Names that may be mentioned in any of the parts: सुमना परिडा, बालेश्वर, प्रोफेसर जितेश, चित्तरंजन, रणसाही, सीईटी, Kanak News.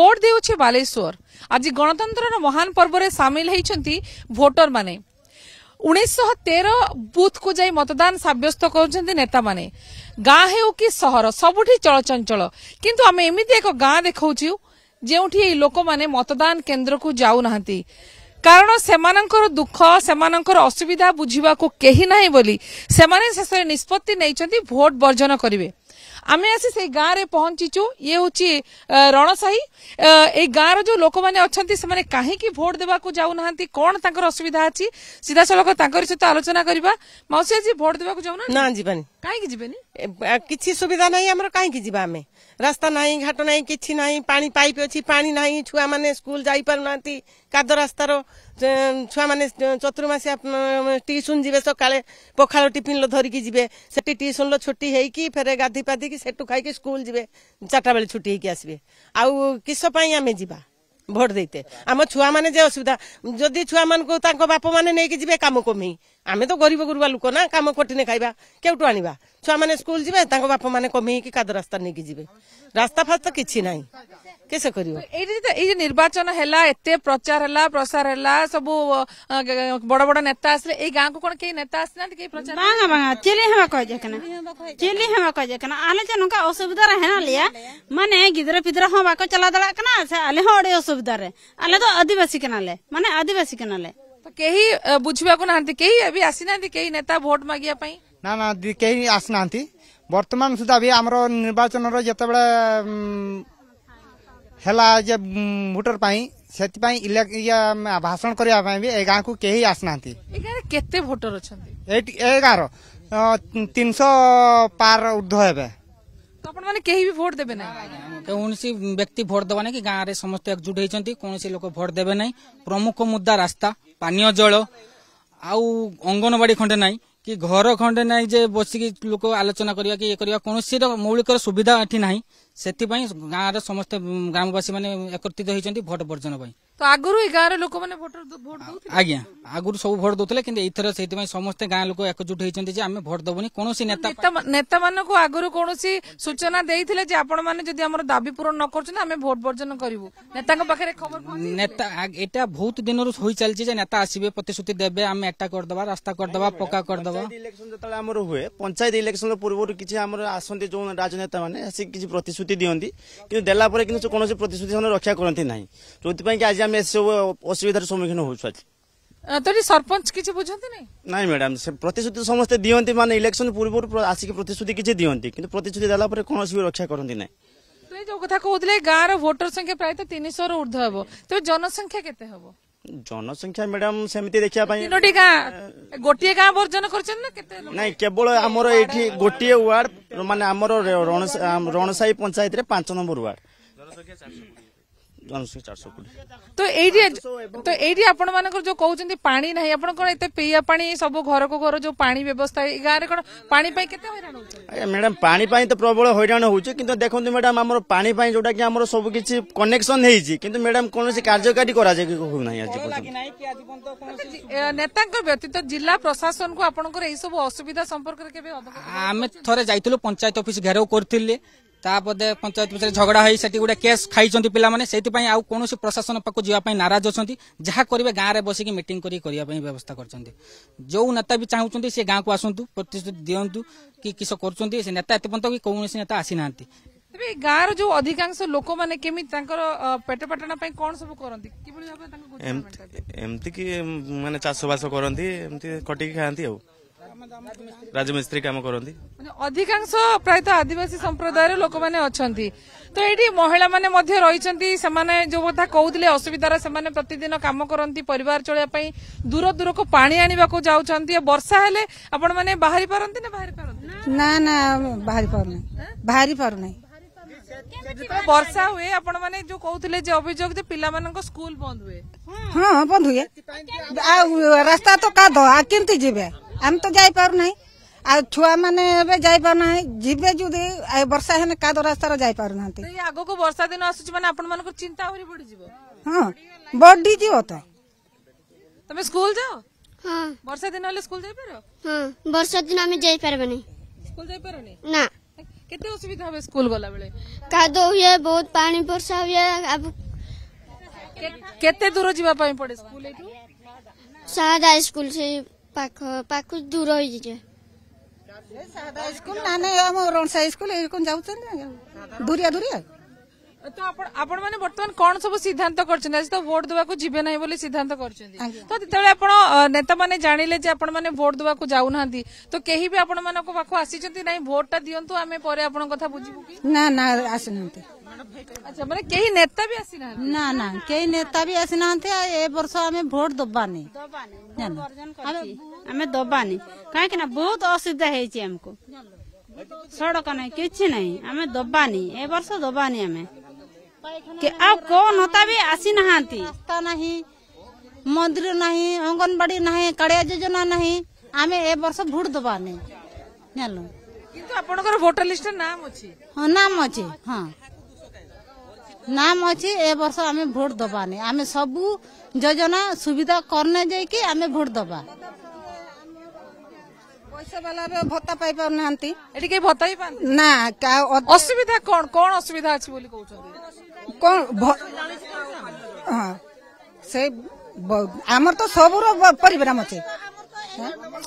Vote देउछे बालेश्वर आज गणतंत्र महान पर्व रे सामिल होती भोटर माने 1913 बूथ को जाई मतदान सब्यस्त कर नेता माने गाँ हेउ कि सहर सबुठी चलचंचल किंतु आम एमती एक गाँ देखा जोठी लोक माने मतदान केन्द्र को जाऊ नाहंती कारण सेमानंकर दुख सेमानंकर असुविधा बुझिबा को केही नाही बोली सेमाने शेषे निष्पत्ति नैचंती भोट वर्जन करिवे। आम आसी से गाँव में पहुंचीचु ये हूँ रणसाही ए गाँव रो लोक मैंने अच्छा कहीं भोट देवाकू जाऊना कौन तर असुविधा अच्छी सीधा सड़क सहित आलोचना करवा मौसी आज भोट देवाकू जाऊना ना जीवानी कहीं जीवानी कि सुविधा ना आम कहीं जीवा आम रास्ता ना घाट ना कि ना पानी पाइप अच्छी पानी ना छुआ मैंने स्कूल जाई पारु नांती कादो रास्तार छुआ मैंने चतुर्मासिया ट्यूशन जी सका पखाड़ टिफिन धरिकी जी से ट्यूशन छुट्टी होगी फेरे गाधी पाधी कि सेटू खाई स्कूल जी 4टा बेले छुट्टी होगी आसबे आउ किसपाई आम जीवा भोट देते आम छुआ मैंने जे असुविधा जदि छुआ मान को बाप मैंने नहीं जी कम कमी आम तो गरीब गुरुआ लोक ना कम कोटिने खाइबा केउटो आनिबा छुआ मैंने स्कूल जी बाप मैंने कमी कि कादो रास्ता नहीं जी रास्ता फास्त किसी ना कैसे करियो निर्वाचन हैला एते प्रचार हैला प्रसार हैला सब बड़ बड़ नेता आसले ए गां को कोन के नेता आसना के प्रचार मांगा मांगा चेले हवा कह जकना चेले हवा कह जकना आले जन का असुविधा रहे ना लिया माने गिदरा पिदरा हवा को चला दला कना आले होड़े असुविधा रे आले तो आदिवासी कना ले माने आदिवासी कना ले तो केही बुझवा को नांती केही अभी आसीना केही नेता वोट मागिया पई ना ना केही आसनांती वर्तमान सुदा भी हमरो निर्वाचन रो जते बडा हेला जे भोटर भाषण करने भी ए गाँव को कहीं आसना केते भोटर अच्छा एगार 300 पार ऊर्ध है तो माने कहीं भी भोट देबे ना कौन सी व्यक्ति भोट देवा ना कि गाँव में समस्त एकजुट होती कौन सी लोक भोट देवे ना प्रमुख मुद्दा रास्ता पानी जल आउ अंगनवाड़ी खंडे ना कि घर खंडे ना जे बसिक लोक आलोचना करिया कि ये करिया कौन सी मौलिक सुविधा एठी नाही से गाँव समस्त ग्रामवासी मैंने एकत्रित होती भोट वर्जन तो आगुरी गाँव लोक मैंने आज्ञा आगुरी सब भोट दूसरे कि एथर से समस्त गाँव लोक एकजुट होती आम भोट दबुनी कौन नेता नेता मान को आगुरी कौन सूचना देते आपण मैंने दाबी पूरण न करें भोट वर्जन करूँ नेता यहाँ बहुत दिन हो चलती नेता आसवे प्रतिश्रुति देवे आम एटा करदे रास्ता करदे पक्का करदे इलेक्शन जो हुए पंचायत इलेक्शन पूर्व किसी आसती जो राजनेता मैंने किसी प्रतिश्रुति दिखती कि देलापर कि कौन प्रतिश्रुति रक्षा करती ना जो आज आम सब असुविधार सम्मुखीन हो सरपंच किसी बुझते नहीं ना मैडम से प्रतिश्रुति समस्त दिखती माने इलेक्शन पूर्व आसिक प्रतिश्रुति किसी दिखती कि प्रतिश्रुति देलापर कौन भी रक्षा करती ना जो कथा कहते गाँव वोटर संख्या प्रायतः 300 ऊर्ध हे तेज जनसंख्या के जनसंख्या मैडम सेमती देखा गोटे गाँव वर्जन कर केवल आमर ये गोटे वार्ड मान रणसाही पंचायत रे 5 नंबर वार्ड तो ये आपण मान जो कहते पानी ना आपते पीया पानी सब घर को घर जो पानी व्यवस्था गाँव में कौन पानी हईराण मैडम पानी तो प्रबल हईराण हो देखो मैडम आम पानी जोटा कि सबकि कनेक्शन होती मैडम कौन कार्यकारी नेता व्यतीत जिला प्रशासन को आपंकर यह सब असुविधा संपर्क आम थे जाइल पंचायत अफिस् घेराव कर तापदे पंचायत विषय झगड़ा है सेठी गुडा केस खाई चंती पिला माने सेठी पई आउ कोनोसी प्रशासन पाको जिया पई नाराज होचंती जहा करबे गां रे बसी की मीटिंग करी करिया पई व्यवस्था करचंती जो नेता भी चाहूचंती से गां को आसंतु प्रतिश्रुति दियंतु कि किसो करचंती से नेता एते पंत कि कोनोसी नेता आसी नांती तबे गां रो जो अधिकांश लोक माने केमि तांकर पेट पाटना पई कोन सब करंती किबो भाबे तांकर एमती कि माने चासबास करंती एमती कटि की खांती आउ राजमिस्त्री काम करती अधिकांश प्रायतः आदिवासी संप्रदायर लोक मैंने अच्छा तो ये महिला मैंने रही जो कथा कहते असुविधार से प्रतिदिन काम करती परिवार चलने दूर दूर को पानी आने को जाऊँच वर्षा हेले आपण मैंने बाहरी पारती ना ना बाहरी पारना वर्षा हुए आपण माने जो कहते जे अभियोग जे पिला मानन को स्कूल बंद हुए हां बंद हुए आ रास्ता तो कादो आ किंती जिबे हम तो जाई पार नहीं आ छुआ माने एबे जाई पार नहीं जिबे जुदे आ वर्षा हेने कादो रास्ता रो जाई पार नाते ए आगो को वर्षा दिन आसुछ माने आपण मान को चिंता होरी पड़ जिवो हां बॉडी जिवो तो तमे स्कूल जाओ हां वर्षा दिन वाले स्कूल जाई पारो हां वर्षा दिन हम जाई पारबे नहीं स्कूल जाई पारो नहीं ना केते असुविधा हो स्कूल गला बेले कादो हुए बहुत पानी वर्षा हुए अब केते दूर जीवा पाई पड़े स्कूल एतु सादा स्कूल से पाख पाख दूर होई जे सादा स्कूल नाने हम रणसा स्कूल ए कोन जाउछन दूरिया दूरिया तो आपण आपण माने वर्तमान कोन सब सिद्धांत करछन आज तो वोट दवा को जीवे नाही बोली सिद्धांत करछन तो तेतळे आपण नेता माने जानिले जे आपण माने वोट दवा को जाउ नांदी तो केही भी आपण माने को पाखो आसीचंती नाही वोटटा दियंतु आमे परे आपण कथा बुझिबु की ना ना आसनंते अच्छा माने केही नेता भी आसीना ना ना केही नेता भी आसीनांते ए वर्ष आमे वोट दबानी आमे दबानी काहे कि ना बहुत असुविधा हेची हमको सड़क नाही किछि नाही आमे दबानी ए वर्ष दबानी आमे के अब कौन होता भी आसी नहांती नहीं मंदिर नहीं आंगनबाड़ी नहीं कड़िया योजना नहीं आम ए वर्ष भोट दबानी जानो किंतु आपनकर वोटर लिस्ट नाम अछि हां नाम अछि हां नाम अछि ए वर्ष आम भोट दबानी आम सब योजना सुविधा करने जाय कि आम भोट दबा पैसा वाला भत्ता पाई पर नहांती एठी के भत्ता ही पान ना असुविधा कोन कोन असुविधा अछि बोली कहू छ से आमर तो सब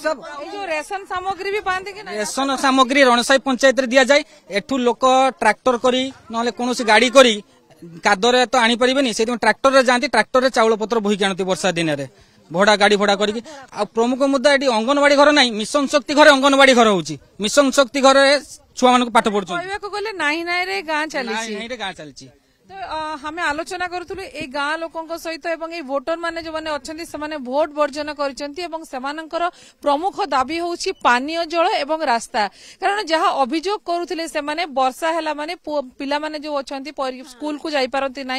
सब जो रेशन सामग्री भी पाते रेशन सामग्री रणसाई पंचायत रे दिया जाए एठू लोक ट्रैक्टर करी नले कोनो सी गाड़ी करी कादरे तो आनी परिबेनी से ट्रैक्टर रे जांती ट्रैक्टर रे चावल पत्र बोही कानती वर्षा दिन रे भड़ा गाड़ी भड़ा करी प्रमुख मुद्दा एटी अंगनवाड़ी घर नाही मिशन शक्ति घर अंगनवाड़ी घर होउची मिशन शक्ति घर छुआ मानको पाठ पढुछु कहबे को गले नाही नाही रे गां चलीची नाही रे गां चलीची तो हमें आलोचना करूँ ए गाँ लोकों सहित ए वोटर माने जो माने अच्छे से भोट वर्जन कर प्रमुख दाबी हूँ पानीय जल एवं रास्ता कारण जहाँ अभियोग करुले वर्षा है माने पिला माने जो अच्छा स्कूल को जापारती ना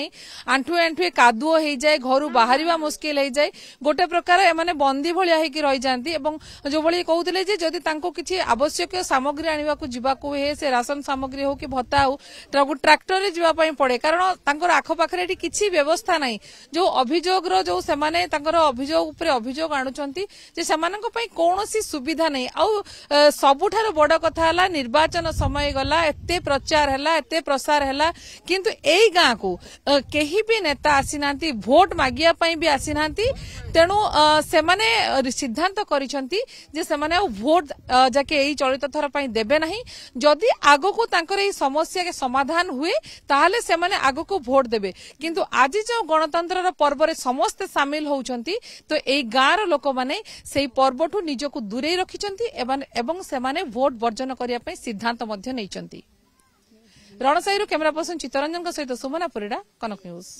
आंठुए आंठुए कादुओ हो जाए घर बाहर मुस्किल हो जाए गोटे प्रकार एम बंदी भाया रही जाती जो भाई कहते कि आवश्यक सामग्री आने से राशन सामग्री हो कि भत्ता हो ट्राक्टर जावाई पड़े कारण आखपाखे किसी व्यवस्था ना जो अभियोग जो अभियोग आणुंट कौन सुविधा नहीं आ सबुठ बड़ कथा निर्वाचन समय गला एत प्रचार है एत प्रसार है किंतु एई गाँ को कहीं भी नेता आसी ना भोट मागियापाई भी आसी ना तेणु से सिद्धांत करने भोट जाके चलित थर पर देवे ना जदि आग को समस्या के समाधान हुए ताहले से आग को भोट देवे किंतु आज जो गणतंत्र पर्व समस्ते सामिल होती तो यही गाँव रोक मैंने से पर्व ठू निज को दूरे रखी से भोट वर्जन करने सिद्धांत नहीं रणसाही कैमरा पर्सन चित्तरंजन सहित सुमना परिडा कनक न्यूज।